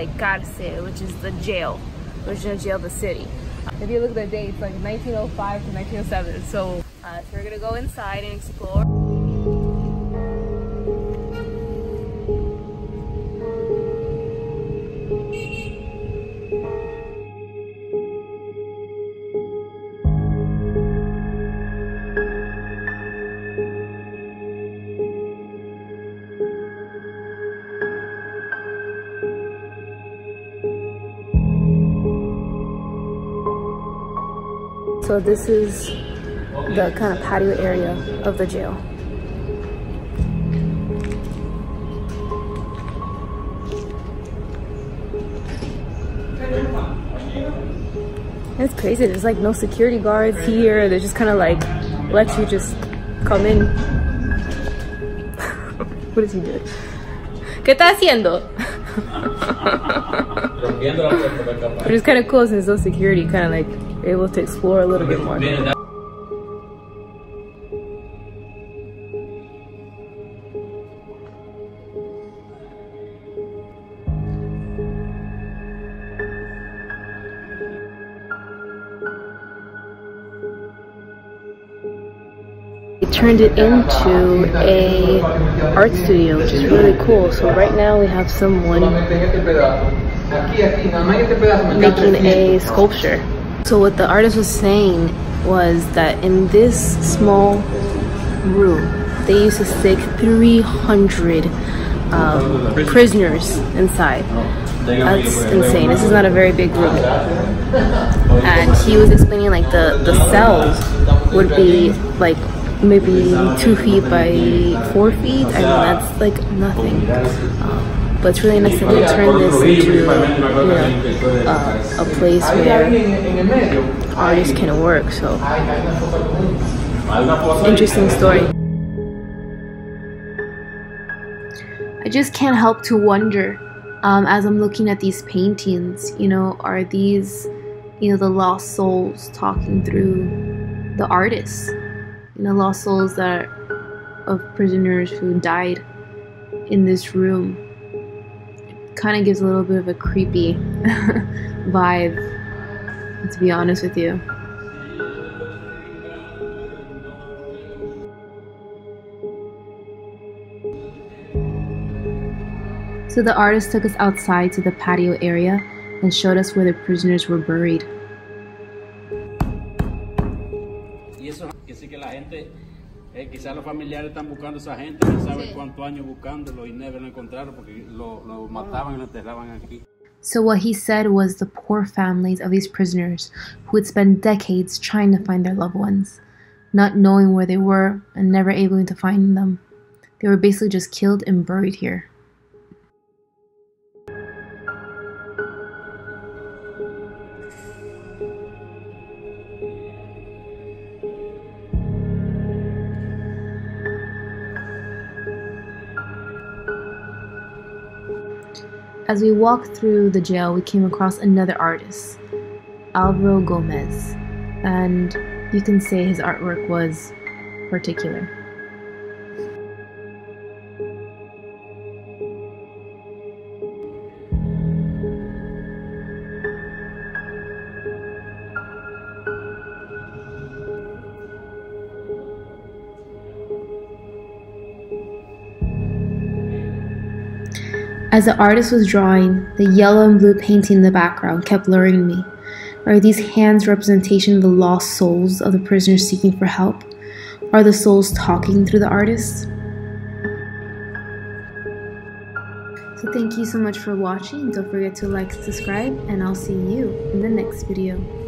like cárcel, which is the jail, the city. If you look at the date, it's like 1905 to 1907. So we're gonna go inside and explore. So this is the kind of patio area of the jail. It's crazy, there's like no security guards here. They just kind of like let you just come in. What is he doing? ¿Qué está haciendo? But it's kind of cool since no security, kind of like able to explore a little bit more. We turned it into a art studio, which is really cool. So right now we have someone making a sculpture. So what the artist was saying was that in this small room, they used to stick 300 prisoners inside. That's insane. This is not a very big room. And he was explaining like the cells would be like maybe 2 feet by 4 feet. I mean, that's like nothing. But it's really nice that we turn this into, you know, a place where artists can work. So, interesting story. I just can't help to wonder, as I'm looking at these paintings, you know, are these, you know, the lost souls talking through the artists? You know, lost souls that are of prisoners who died in this room. Kind of gives a little bit of a creepy vibe, to be honest with you. So the artist took us outside to the patio area and showed us where the prisoners were buried. Quizás los familiares están buscando a esa gente, no saben cuántos años buscándolo y never lo encontraron porque lo mataban y lo enterraban aquí. So what he said was the poor families of these prisoners who would spend decades trying to find their loved ones, not knowing where they were and never able to find them. They were basically just killed and buried here. As we walked through the jail, we came across another artist, Alvaro Gomez, and you can say his artwork was particular. As the artist was drawing, the yellow and blue painting in the background kept luring me. Are these hands representation of the lost souls of the prisoners seeking for help? Are the souls talking through the artist? So thank you so much for watching. Don't forget to like, subscribe, and I'll see you in the next video.